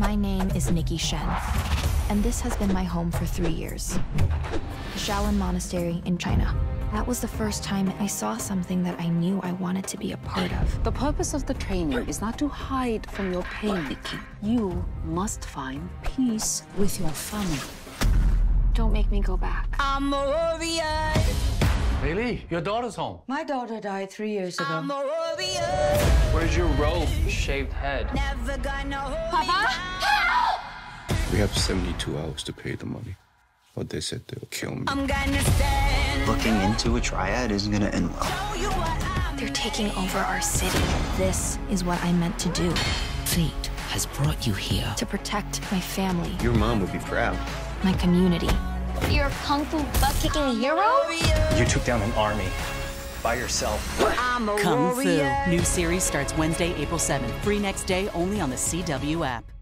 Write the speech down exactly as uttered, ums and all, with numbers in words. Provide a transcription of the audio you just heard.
My name is Nikki Shen, and this has been my home for three years. The Shaolin Monastery in China. That was the first time I saw something that I knew I wanted to be a part of. The purpose of the training is not to hide from your pain, Nikki. You must find peace with your family. Don't make me go back. I'm a warrior. Lily, your daughter's home. My daughter died three years ago. I'm a warrior. Where's your robe, shaved head? Never gonna hold Papa? Help! We have seventy-two hours to pay the money, but they said they'll kill me. I'm gonna stay. Looking into a triad isn't going to end well. They're taking over our city. This is what I meant to do. Fate has brought you here. To protect my family. Your mom would be proud. My community. You're a Kung Fu butt-kicking hero? You took down an army by yourself. I'm a Kung Fu. New series starts Wednesday, April seventh. Free next day only on the C W app.